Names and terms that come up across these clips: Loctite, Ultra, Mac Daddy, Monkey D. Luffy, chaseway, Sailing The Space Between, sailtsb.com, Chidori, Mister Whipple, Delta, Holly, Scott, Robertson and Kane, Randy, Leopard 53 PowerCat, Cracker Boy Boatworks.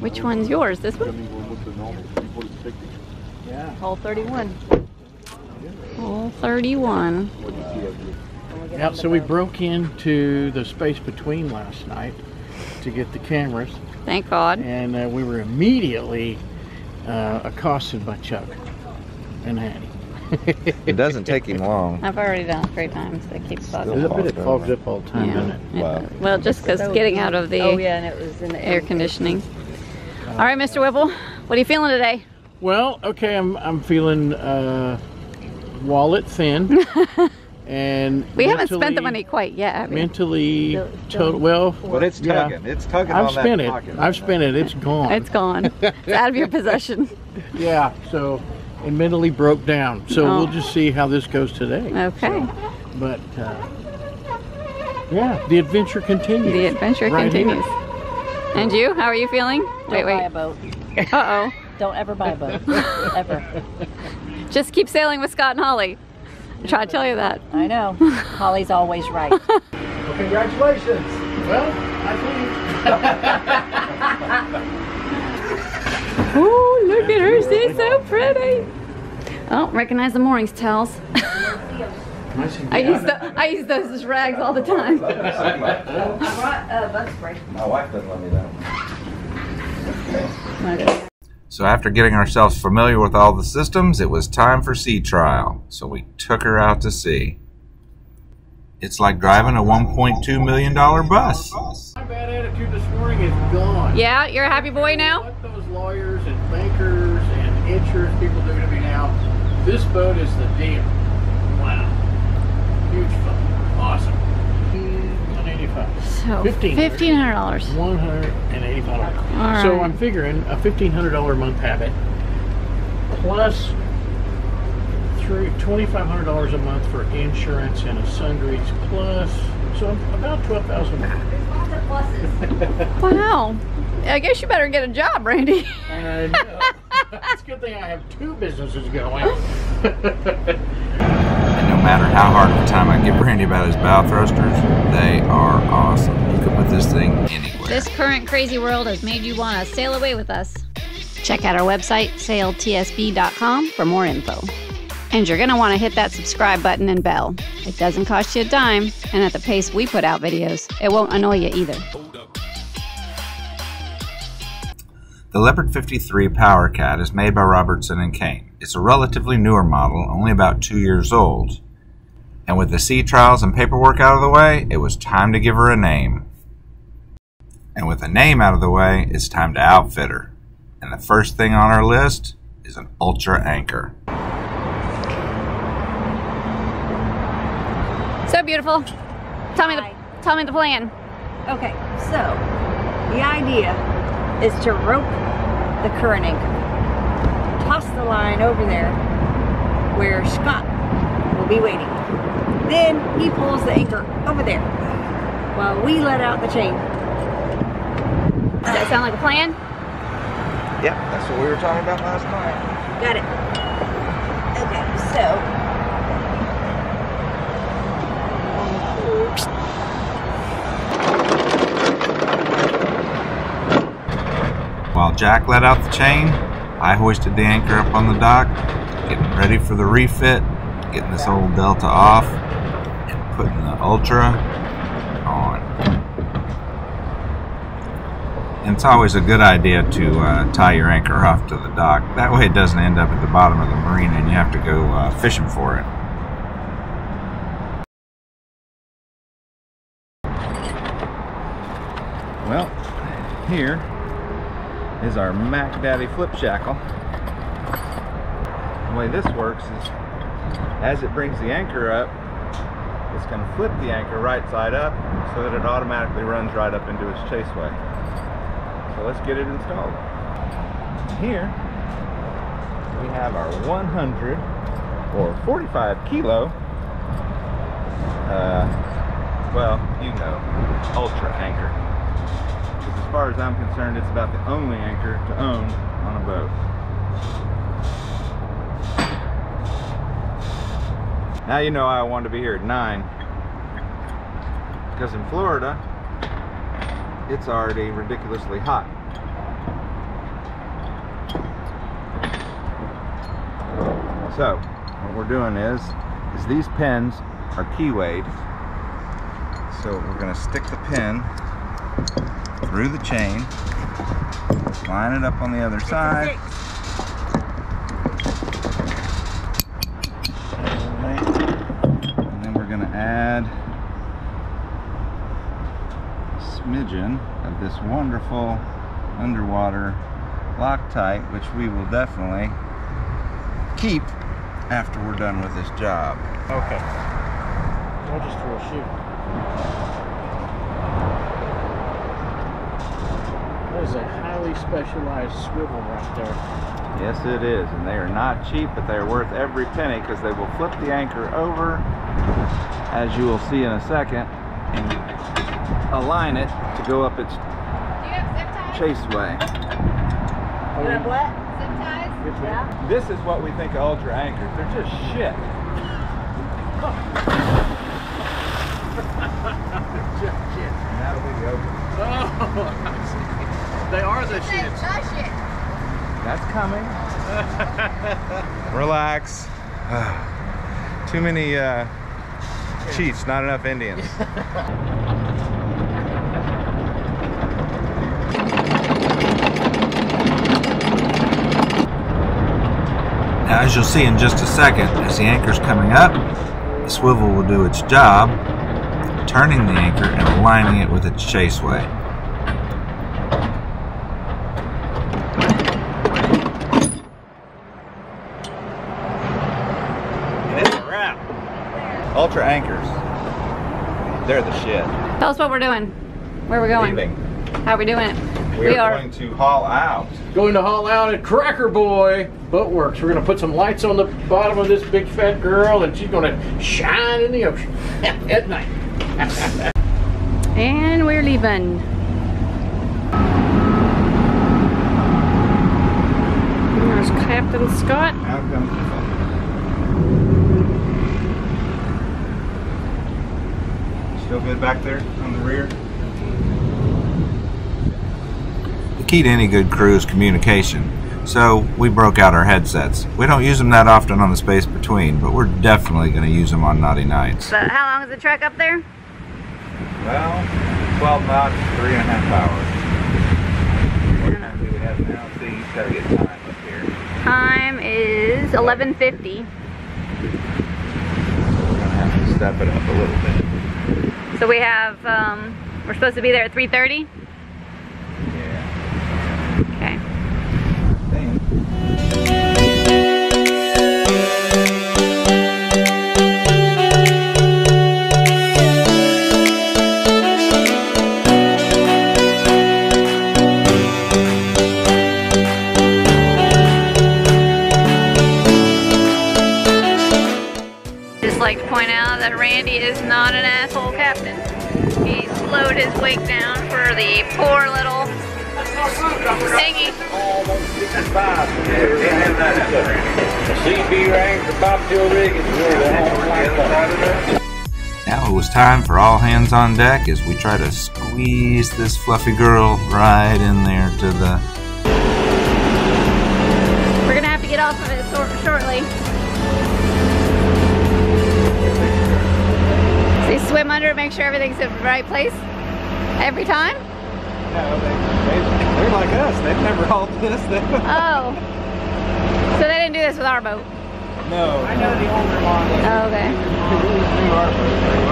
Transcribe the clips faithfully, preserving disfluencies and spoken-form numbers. Which one's yours? This one? Yeah. Hole thirty-one. Hole thirty-one. Yep, so we broke into the space between last night to get the cameras. Thank God. And uh, we were immediately uh, accosted by Chuck and Hattie. It doesn't take him long. I've already done it three times. It keeps fogging up. It fogs up all the time, yeah. Doesn't it? Wow. Well, just because so getting out of the, oh, yeah, and it was in the air conditioning. Uh, all right, Mister Whipple, what are you feeling today? Well, okay, I'm, I'm feeling uh, wallet thin. And we haven't spent the money quite yet. Have we? Mentally, still, still total, well, but it's tugging. Yeah. It's tugging I've on spent that it. Pocket. I've spent it. It's gone. It's gone. It's out of your possession. Yeah. So, and mentally broke down. So oh. we'll just see how this goes today. Okay. So, but uh, yeah, the adventure continues. The adventure right continues. Here. And you? How are you feeling? Don't wait, wait. Buy a boat. Uh oh. Don't ever buy a boat. Ever. Just keep sailing with Scott and Holly. I try to tell you that. I know. Holly's always right. Well, congratulations. Well, I believe. Ooh, look at her. She's so pretty. I don't recognize the morning's towels. I use the, I use those as rags all the time. My wife doesn't let me down. So after getting ourselves familiar with all the systems, it was time for sea trial. So we took her out to sea. It's like driving a one point two million dollar bus. My bad attitude this morning is gone. Yeah, you're a happy boy now? What those lawyers and bankers and insurance people do to me now, this boat is the deal. Wow. Huge fun. Awesome. So fifteen hundred dollars. one hundred eighty dollars. Right. So I'm figuring a fifteen hundred dollar a month habit plus twenty-five hundred dollars a month for insurance and a sundries plus, so I'm about twelve thousand dollars. Wow. I guess you better get a job, Randy. I know. It's a good thing I have two businesses going. No matter how hard of a time I give Randy about his bow thrusters, they are awesome. You can put this thing anywhere. This current crazy world has made you want to sail away with us. Check out our website, sail T S B dot com, for more info. And you're going to want to hit that subscribe button and bell. It doesn't cost you a dime, and at the pace we put out videos, it won't annoy you either. The Leopard fifty-three PowerCat is made by Robertson and Kane. It's a relatively newer model, only about two years old. And with the sea trials and paperwork out of the way, it was time to give her a name. And with a name out of the way, it's time to outfit her. And the first thing on our list is an Ultra anchor. So beautiful. Tell me the, tell me the plan. Okay, so the idea is to rope the current anchor. Toss the line over there where Scott will be waiting. Then he pulls the anchor over there while we let out the chain. Does that sound like a plan? Yep, that's what we were talking about last night. Got it. Okay, so. While Jack let out the chain, I hoisted the anchor up on the dock, getting ready for the refit, getting this old Delta off, and putting the Ultra on. And it's always a good idea to uh, tie your anchor off to the dock. That way it doesn't end up at the bottom of the marina and you have to go uh, fishing for it. Well, here is our Mac Daddy flip shackle. The way this works is, as it brings the anchor up, it's going to flip the anchor right side up so that it automatically runs right up into its chaseway. So let's get it installed. Here we have our one hundred or forty-five kilo, uh, well, you know, Ultra anchor. Because as far as I'm concerned, it's about the only anchor to own on a boat. Now you know I wanted to be here at nine, because in Florida, it's already ridiculously hot. So what we're doing is, is these pins are keywayed. So we're going to stick the pin through the chain, line it up on the other side. And then we're going to add a smidgen of this wonderful underwater Loctite, which we will definitely keep after we're done with this job. Okay. We'll just throw a shoe. That is a highly specialized swivel right there. Yes, it is. And they are not cheap, but they are worth every penny because they will flip the anchor over, as you will see in a second, and align it to go up its chaseway. You have what? Yeah. This is what we think of Ultra anchors. They're just shit. They're just shit. And that'll be the open. Oh, they are the shit. That's coming. Relax. Too many uh, cheats, not enough Indians. Now, as you'll see in just a second, as the anchor's coming up, the swivel will do its job, turning the anchor and aligning it with its chaseway. And it's a wrap. Ultra anchors. They're the shit. Tell us what we're doing. Where we're going. Leaving. How are we doing it? We, we are, are going to haul out. Going to haul out at Cracker Boy Boatworks. We're going to put some lights on the bottom of this big fat girl, and she's going to shine in the ocean at night. And we're leaving. There's Captain Scott. Out comes the phone. Still good back there on the rear? The key to any good crew is communication, so we broke out our headsets. We don't use them that often on the space between, but we're definitely going to use them on naughty nights. But how long is the truck up there? Well, twelve knots, three and a half hours. What time do we have now? See, you gotta get time up here. Time is eleven fifty. So we're going to have to step it up a little bit. So we have, um, we're supposed to be there at three thirty? I'd like to point out that Randy is not an asshole captain. He slowed his wake down for the poor little thingy. Now it was time for all hands on deck as we try to squeeze this fluffy girl right in there to the... We're going to have to get off of it sort shortly. Swim under and make sure everything's in the right place every time? No, they, they, they're like us. They've never hauled this. Oh. So they didn't do this with our boat? No. I know the older one. Oh, okay. They really do our boat very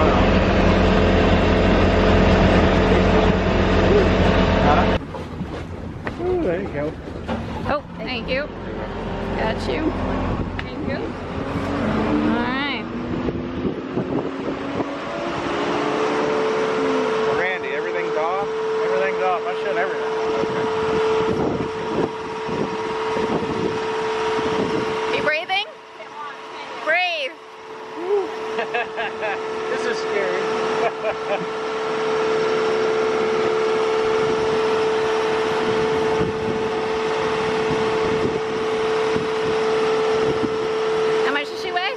well. Oh, there you go. Oh, thank you. Got you. Thank you. All right. I shut everything off. You breathing? Breathe. This is scary. How much does she weigh?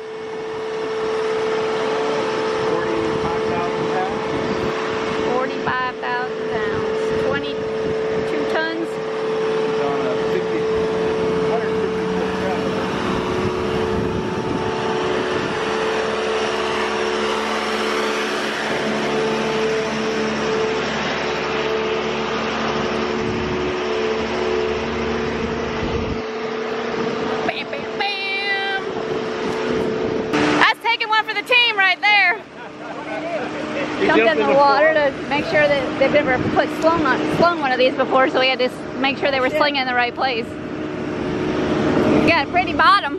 water to make sure that they've never put slung on slung one of these before, so we had to make sure they were slinging in the right place. Got a pretty bottom.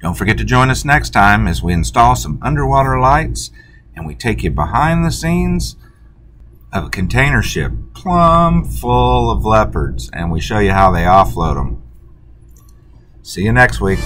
Don't forget to join us next time as we install some underwater lights and we take you behind the scenes of a container ship plumb full of leopards and we show you how they offload them. See you next week.